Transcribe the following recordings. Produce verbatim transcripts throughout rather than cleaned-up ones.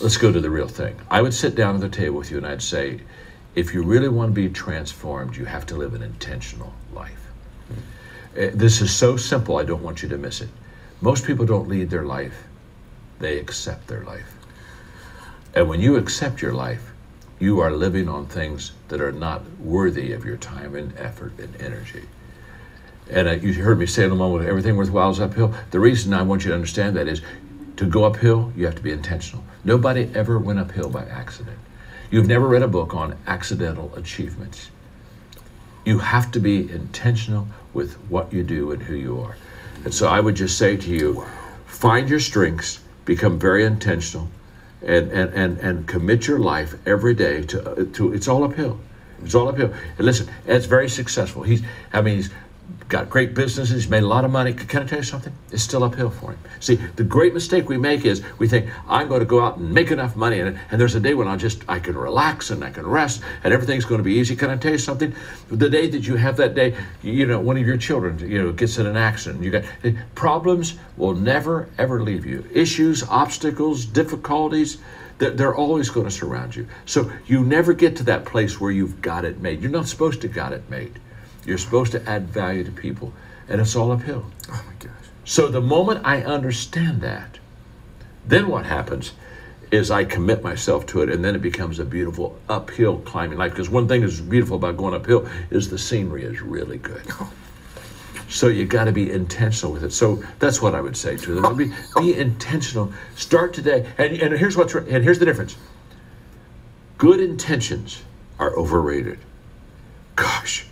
let's go to the real thing. I would sit down at the table with you and I'd say, if you really want to be transformed, you have to live an intentional life. Mm-hmm. This is so simple, I don't want you to miss it. Most people don't lead their life, they accept their life. And when you accept your life, you are living on things that are not worthy of your time and effort and energy. And uh, you heard me say in a moment, everything worthwhile is uphill. The reason I want you to understand that is, to go uphill, you have to be intentional. Nobody ever went uphill by accident. You've never read a book on accidental achievements. You have to be intentional with what you do and who you are. And so I would just say to you, find your strengths, become very intentional, and, and, and, and commit your life every day to, uh, to, it's all uphill. It's all uphill. And listen, Ed's very successful. He's, I mean, he's got great businesses, he's made a lot of money. Can I tell you something? It's still uphill for him. See, the great mistake we make is we think, I'm going to go out and make enough money, and, and there's a day when I just, I can relax and I can rest, and everything's going to be easy. Can I tell you something? The day that you have that day, you know, one of your children, you know, gets in an accident. You got problems will never, ever leave you. Issues, obstacles, difficulties, they're always going to surround you. So you never get to that place where you've got it made. You're not supposed to got it made. You're supposed to add value to people, and it's all uphill. Oh my gosh. So the moment I understand that, then what happens is I commit myself to it, and then it becomes a beautiful uphill climbing life. Because one thing that's beautiful about going uphill is the scenery is really good. So you gotta be intentional with it. So that's what I would say to them. Be, be intentional, start today. And, and here's what's, and here's the difference. Good intentions are overrated. Gosh.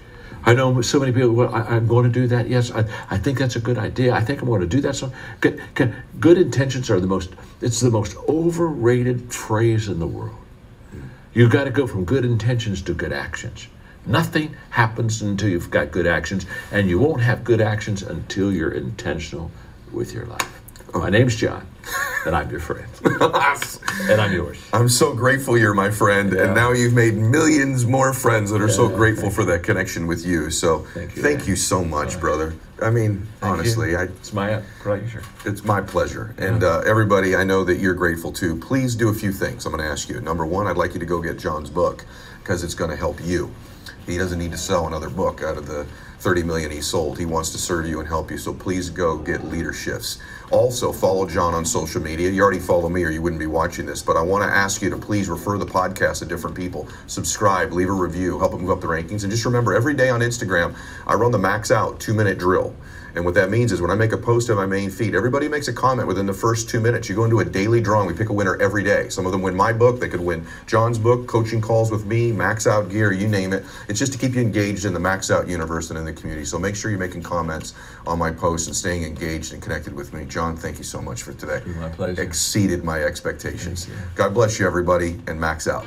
I know so many people, well, I, I'm going to do that. Yes, I, I think that's a good idea. I think I'm going to do that. So, can, can, good intentions are the most, it's the most overrated phrase in the world. Mm. You've got to go from good intentions to good actions. Nothing happens until you've got good actions, and you won't have good actions until you're intentional with your life. Oh. My name's John, and I'm your friend. And I'm yours. I'm so grateful you're my friend, yeah. And now you've made millions more friends that are yeah, so yeah, grateful for you. That connection with you. So thank you, thank you so much, brother. I mean, thank honestly, I, it's my pleasure. It's my pleasure, yeah. And uh, everybody, I know that you're grateful too. Please do a few things I'm going to ask you. Number one, I'd like you to go get John's book because it's going to help you. He doesn't need to sell another book out of the thirty million he sold. He wants to serve you and help you, so please go get Leadershifts. Also, follow John on social media. You already follow me or you wouldn't be watching this, but I want to ask you to please refer the podcast to different people. Subscribe, leave a review, help them move up the rankings, and just remember, every day on Instagram, I run the Max Out two-minute drill. And what that means is when I make a post on my main feed, everybody makes a comment within the first two minutes. You go into a daily drawing. We pick a winner every day. Some of them win my book. They could win John's book, coaching calls with me, Max Out gear, you name it. It's just to keep you engaged in the Max Out universe and in the community. So make sure you're making comments on my posts and staying engaged and connected with me. John, thank you so much for today. My pleasure. Exceeded my expectations. God bless you, everybody, and Max Out.